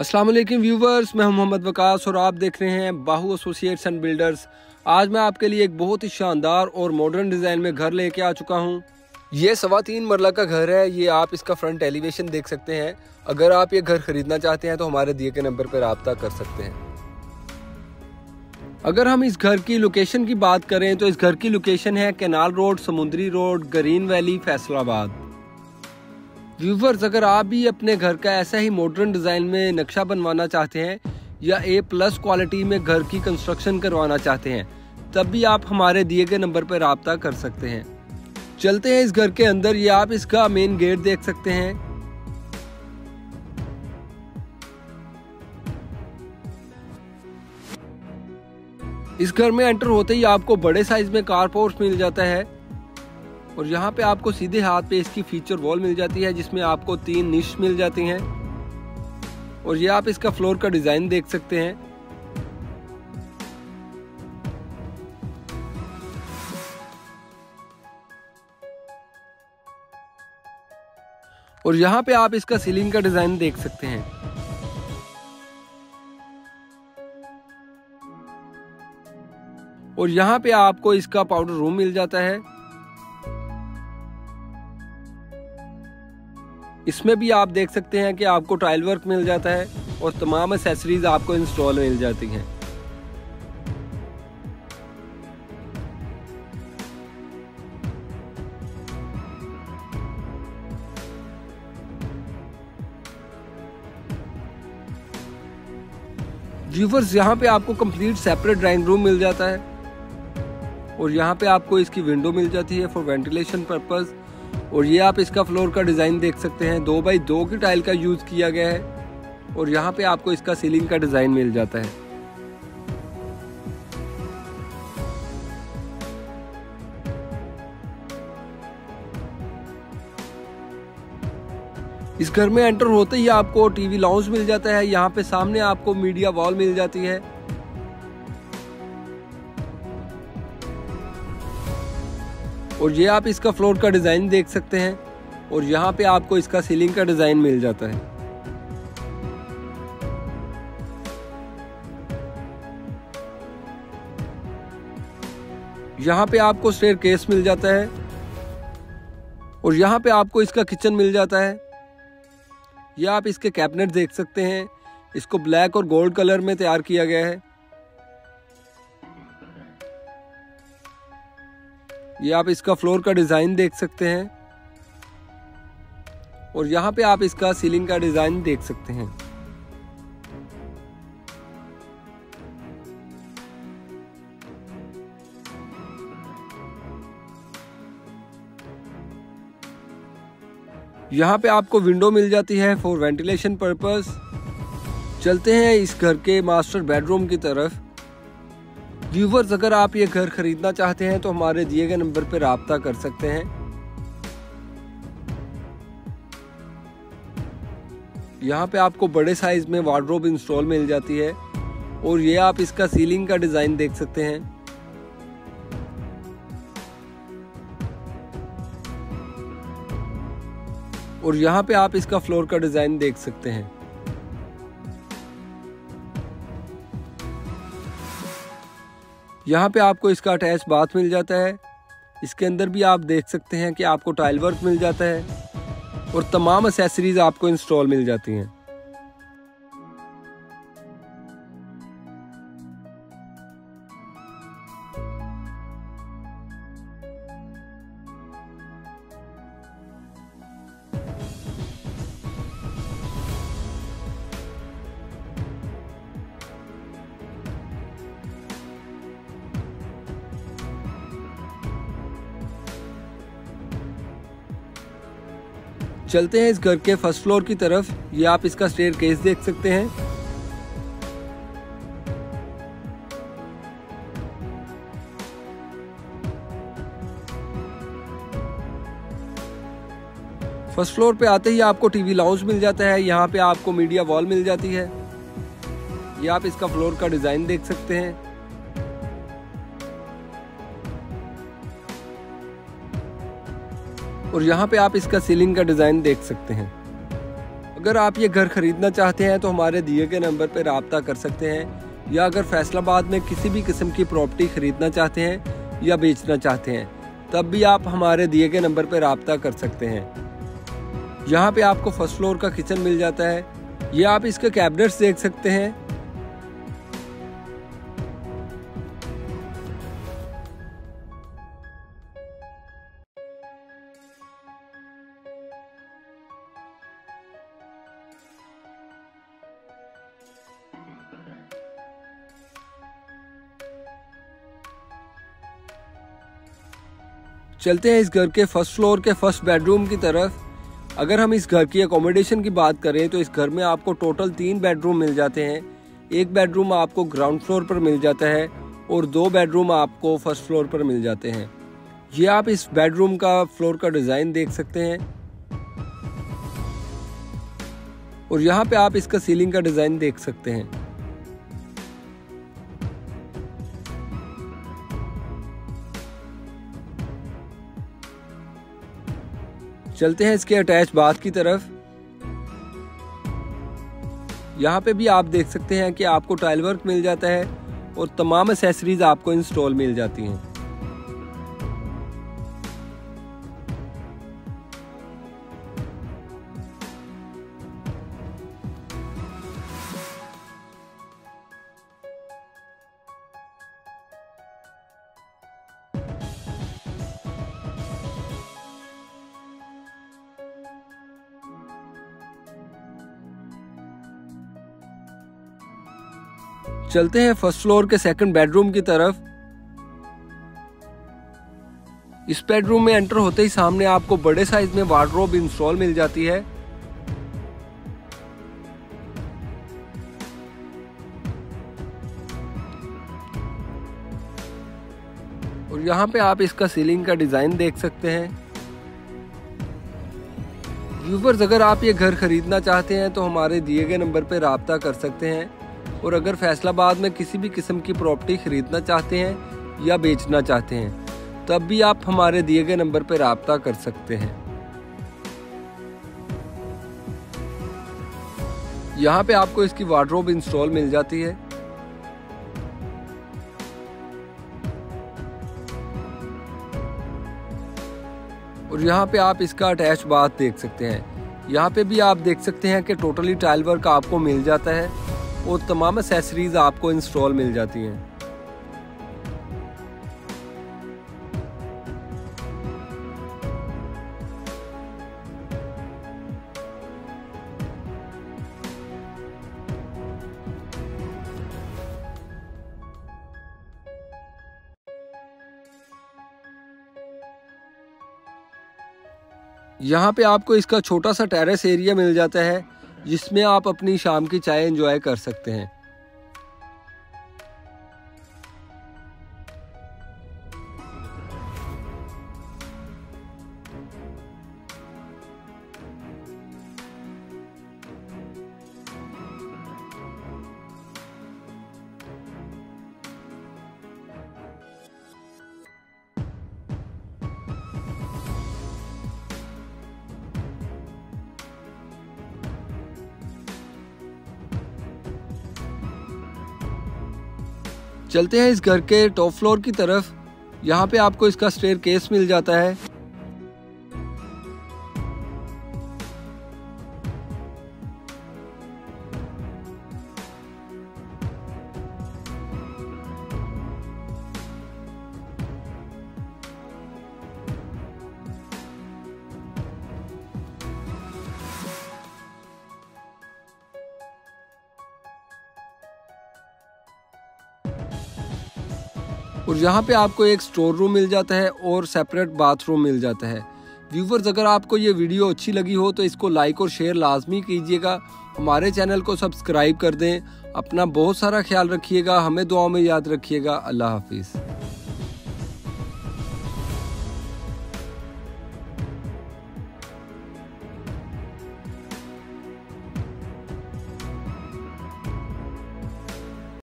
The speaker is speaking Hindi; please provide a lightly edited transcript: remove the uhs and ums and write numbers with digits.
अस्सलाम वालेकुम व्यूवर्स, मैं मोहम्मद वकास और आप देख रहे हैं बाहू एसोसिएट्स एंड बिल्डर्स। आज मैं आपके लिए एक बहुत ही शानदार और मॉडर्न डिज़ाइन में घर लेके आ चुका हूँ। ये 3.25 मरला का घर है। ये आप इसका फ्रंट एलिवेशन देख सकते हैं। अगर आप ये घर खरीदना चाहते हैं तो हमारे दिए के नंबर पर रब्ता कर सकते हैं। अगर हम इस घर की लोकेशन की बात करें तो इस घर की लोकेशन है canal road, Samundri road, green valley, Faisalabad. Viewers, अगर आप भी अपने घर का ऐसा ही मॉडर्न डिज़ाइन में नक्शा बनवाना चाहते हैं या A+ क्वालिटी में घर की कंस्ट्रक्शन करवाना चाहते हैं तब भी आप हमारे दिए गए नंबर पर रब्ता कर सकते हैं। चलते हैं इस घर के अंदर। ये आप इसका मेन गेट देख सकते हैं। इस घर में एंटर होते ही आपको बड़े साइज में कारपोर्ट मिल जाता है और यहाँ पे आपको सीधे हाथ पे इसकी फीचर वॉल मिल जाती है जिसमें आपको 3 निश मिल जाती हैं। और ये आप इसका फ्लोर का डिजाइन देख सकते हैं। और यहाँ पे आप इसका सीलिंग का डिजाइन देख सकते हैं। और यहाँ पे आपको इसका पाउडर रूम मिल जाता है। इसमें भी आप देख सकते हैं कि आपको टाइल वर्क मिल जाता है और तमाम एक्सेसरीज आपको इंस्टॉल मिल जाती हैं। व्यूवर्स, यहाँ पे आपको कंप्लीट सेपरेट ड्राइंग रूम मिल जाता है और यहाँ पे आपको इसकी विंडो मिल जाती है फॉर वेंटिलेशन पर्पस। और ये आप इसका फ्लोर का डिज़ाइन देख सकते हैं। 2x2 की टाइल का यूज़ किया गया है और यहाँ पे आपको इसका सीलिंग का डिज़ाइन मिल जाता है। इस घर में एंटर होते ही आपको टीवी लाउंज मिल जाता है। यहाँ पे सामने आपको मीडिया वॉल मिल जाती है। और ये आप इसका फ्लोर का डिज़ाइन देख सकते हैं और यहाँ पे आपको इसका सीलिंग का डिज़ाइन मिल जाता है। यहाँ पे आपको स्टेयरकेस मिल जाता है और यहाँ पे आपको इसका किचन मिल जाता है। ये आप इसके कैबिनेट देख सकते हैं। इसको ब्लैक और गोल्ड कलर में तैयार किया गया है। ये आप इसका फ्लोर का डिज़ाइन देख सकते हैं और यहाँ पे आप इसका सीलिंग का डिज़ाइन देख सकते हैं। यहाँ पे आपको विंडो मिल जाती है फॉर वेंटिलेशन पर्पस। चलते हैं इस घर के मास्टर बेडरूम की तरफ। व्यूवर्स, अगर आप ये घर खरीदना चाहते हैं तो हमारे दिए गए नंबर पर रब्ता कर सकते हैं। यहाँ पे आपको बड़े साइज में वार्डरोब इंस्टॉल मिल जाती है और ये आप इसका सीलिंग का डिज़ाइन देख सकते हैं। और यहाँ पे आप इसका फ्लोर का डिज़ाइन देख सकते हैं। यहाँ पे आपको इसका अटैच बाथ मिल जाता है। इसके अंदर भी आप देख सकते हैं कि आपको टाइल वर्क मिल जाता है और तमाम एक्सेसरीज आपको इंस्टॉल मिल जाती हैं। चलते हैं इस घर के फर्स्ट फ्लोर की तरफ। ये आप इसका स्टेयरकेस देख सकते हैं। फर्स्ट फ्लोर पे आते ही आपको टीवी लाउंज मिल जाता है। यहाँ पे आपको मीडिया वॉल मिल जाती है। ये आप इसका फ्लोर का डिजाइन देख सकते हैं। और यहाँ पे आप इसका सीलिंग का डिज़ाइन देख सकते हैं। अगर आप ये घर खरीदना चाहते हैं तो हमारे दिए गए नंबर पर रब्ता कर सकते हैं, या अगर फैसलाबाद में किसी भी किस्म की प्रॉपर्टी खरीदना चाहते हैं या बेचना चाहते हैं तब भी आप हमारे दिए गए नंबर पर रब्ता कर सकते हैं। यहाँ पे आपको फर्स्ट फ्लोर का किचन मिल जाता है। ये आप इसके कैबिनेट्स देख सकते हैं। चलते हैं इस घर के फर्स्ट फ्लोर के फर्स्ट बेडरूम की तरफ। अगर हम इस घर की एकोमोडेशन की बात करें तो इस घर में आपको टोटल 3 बेडरूम मिल जाते हैं। एक बेडरूम आपको ग्राउंड फ्लोर पर मिल जाता है और 2 बेडरूम आपको फर्स्ट फ्लोर पर मिल जाते हैं। ये आप इस बेडरूम का फ्लोर का डिज़ाइन देख सकते हैं और यहाँ पे आप इसका सीलिंग का डिज़ाइन देख सकते हैं। चलते हैं इसके अटैच बाथ की तरफ। यहाँ पे भी आप देख सकते हैं कि आपको टाइल वर्क मिल जाता है और तमाम एसेसरीज आपको इंस्टॉल मिल जाती हैं। चलते हैं फर्स्ट फ्लोर के सेकंड बेडरूम की तरफ। इस बेडरूम में एंटर होते ही सामने आपको बड़े साइज में वार्डरोब इंस्टॉल मिल जाती है। और यहाँ पे आप इसका सीलिंग का डिजाइन देख सकते हैं। व्यूवर्स, अगर आप ये घर खरीदना चाहते हैं तो हमारे दिए गए नंबर पर राब्ता कर सकते हैं, और अगर फैसलाबाद में किसी भी किस्म की प्रॉपर्टी खरीदना चाहते हैं या बेचना चाहते हैं तब भी आप हमारे दिए गए नंबर पर राब्ता कर सकते हैं। यहाँ पे आपको इसकी वार्डरोब इंस्टॉल मिल जाती है। और यहाँ पे आप इसका अटैच बाथ देख सकते हैं। यहाँ पे भी आप देख सकते हैं कि टोटली टाइल वर्क आपको मिल जाता है और तमाम एसेसरीज आपको इंस्टॉल मिल जाती हैं। यहाँ पे आपको इसका छोटा सा टेरेस एरिया मिल जाता है जिसमें आप अपनी शाम की चाय एंजॉय कर सकते हैं। चलते हैं इस घर के टॉप फ्लोर की तरफ। यहाँ पे आपको इसका स्टेयर केस मिल जाता है। और यहाँ पे आपको एक स्टोर रूम मिल जाता है और सेपरेट बाथरूम मिल जाता है। व्यूवर्स, अगर आपको ये वीडियो अच्छी लगी हो तो इसको लाइक और शेयर लाजमी कीजिएगा। हमारे चैनल को सब्सक्राइब कर दें। अपना बहुत सारा ख्याल रखिएगा। हमें दुआ में याद रखिएगा। अल्लाह हाफिज़।